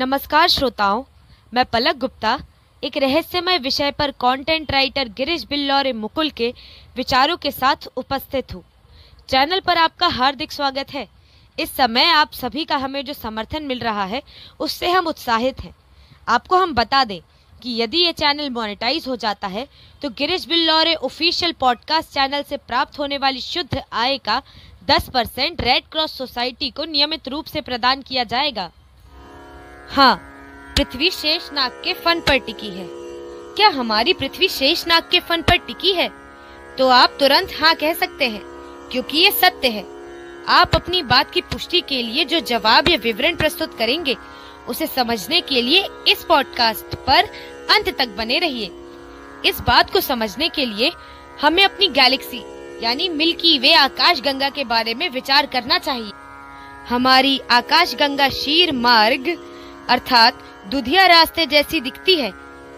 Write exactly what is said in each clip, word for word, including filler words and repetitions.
नमस्कार श्रोताओं, मैं पलक गुप्ता एक रहस्यमय विषय पर कंटेंट राइटर गिरीश बिल्लोरे मुकुल के विचारों के साथ उपस्थित हूँ। चैनल पर आपका हार्दिक स्वागत है। इस समय आप सभी का हमें जो समर्थन मिल रहा है उससे हम उत्साहित हैं। आपको हम बता दें कि यदि ये चैनल मोनेटाइज हो जाता है तो Girish Billore official podcast channel से प्राप्त होने वाली शुद्ध आय का दस परसेंट रेड क्रॉस सोसाइटी को नियमित रूप से प्रदान किया जाएगा। हाँ, पृथ्वी शेषनाग के फन पर टिकी है। क्या हमारी पृथ्वी शेषनाग के फन पर टिकी है? तो आप तुरंत हाँ कह सकते हैं, क्योंकि ये सत्य है। आप अपनी बात की पुष्टि के लिए जो जवाब या विवरण प्रस्तुत करेंगे उसे समझने के लिए इस पॉडकास्ट पर अंत तक बने रहिए। इस बात को समझने के लिए हमें अपनी गैलेक्सी यानी मिल्की वे आकाशगंगा के बारे में विचार करना चाहिए। हमारी आकाशगंगा क्षीर मार्ग अर्थात दुधिया रास्ते जैसी दिखती है,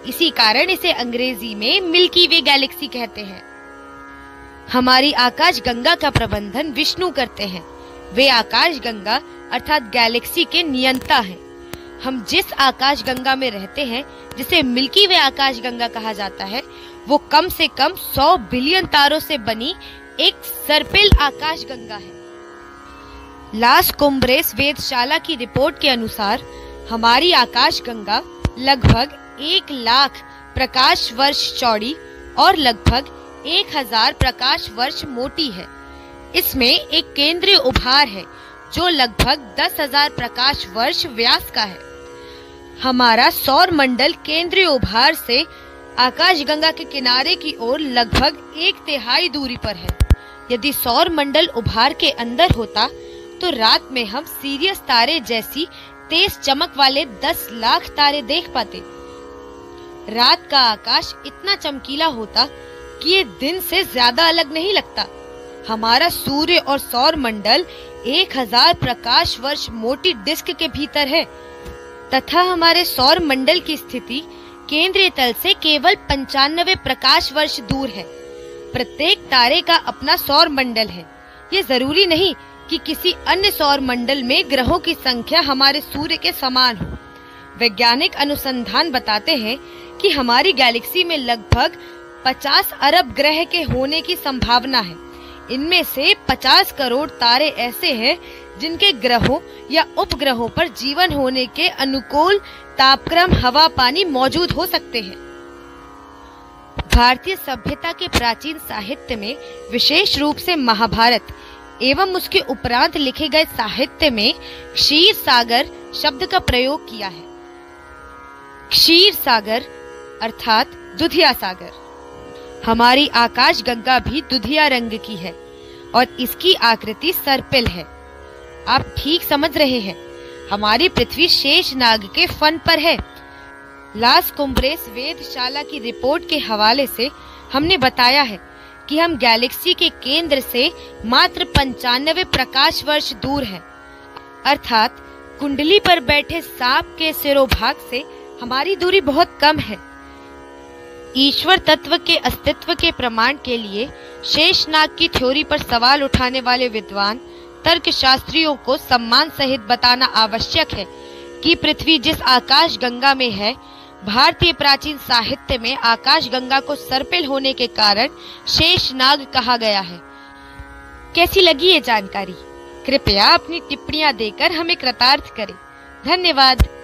इसी कारण इसे अंग्रेजी में मिल्की वे गैलेक्सी कहते हैं। हमारी आकाशगंगा का प्रबंधन विष्णु करते हैं। वे आकाशगंगा अर्थात गैलेक्सी के नियंता हैं। हम जिस आकाशगंगा में रहते हैं, जिसे मिल्की वे आकाशगंगा कहा जाता है, वो कम से कम सौ बिलियन तारों से बनी एक सर्पिल आकाशगंगा है। लास कुम्ब्रेस वेधशाला की रिपोर्ट के अनुसार हमारी आकाशगंगा लगभग एक लाख प्रकाश वर्ष चौड़ी और लगभग एक हजार प्रकाश वर्ष मोटी है। इसमें एक केंद्रीय उभार है जो लगभग दस हजार प्रकाश वर्ष व्यास का है। हमारा सौर मंडल केंद्रीय उभार से आकाशगंगा के किनारे की ओर लगभग एक तिहाई दूरी पर है। यदि सौर मंडल उभार के अंदर होता तो रात में हम सीरियस तारे जैसी तेज चमक वाले दस लाख तारे देख पाते। रात का आकाश इतना चमकीला होता कि ये दिन से ज्यादा अलग नहीं लगता। हमारा सूर्य और सौर मंडल एक हजार प्रकाश वर्ष मोटी डिस्क के भीतर है तथा हमारे सौर मंडल की स्थिति केंद्रीय तल से केवल पंचानवे प्रकाश वर्ष दूर है। प्रत्येक तारे का अपना सौर मंडल है। ये जरूरी नहीं कि किसी अन्य सौर मंडल में ग्रहों की संख्या हमारे सूर्य के समान हो। वैज्ञानिक अनुसंधान बताते हैं कि हमारी गैलेक्सी में लगभग पचास अरब ग्रह के होने की संभावना है। इनमें से पचास करोड़ तारे ऐसे हैं जिनके ग्रहों या उपग्रहों पर जीवन होने के अनुकूल तापक्रम, हवा, पानी मौजूद हो सकते हैं। भारतीय सभ्यता के प्राचीन साहित्य में विशेष रूप से महाभारत एवं उसके उपरांत लिखे गए साहित्य में क्षीर सागर शब्द का प्रयोग किया है। क्षीर सागर अर्थात दुधिया सागर। हमारी आकाशगंगा भी दुधिया रंग की है और इसकी आकृति सर्पिल है। आप ठीक समझ रहे हैं, हमारी पृथ्वी शेषनाग के फन पर है। लास कुम्ब्रेस वेधशाला की रिपोर्ट के हवाले से हमने बताया है कि हम गैलेक्सी के केंद्र से मात्र पंचानवे प्रकाश वर्ष दूर हैं। अर्थात कुंडली पर बैठे सांप के सिरोभाग से हमारी दूरी बहुत कम है। ईश्वर तत्व के अस्तित्व के प्रमाण के लिए शेषनाग की थ्योरी पर सवाल उठाने वाले विद्वान तर्क शास्त्रियों को सम्मान सहित बताना आवश्यक है कि पृथ्वी जिस आकाशगंगा में है, भारतीय प्राचीन साहित्य में आकाशगंगा को सर्पिल होने के कारण शेषनाग कहा गया है। कैसी लगी ये जानकारी? कृपया अपनी टिप्पणियां देकर हमें कृतार्थ करें। धन्यवाद।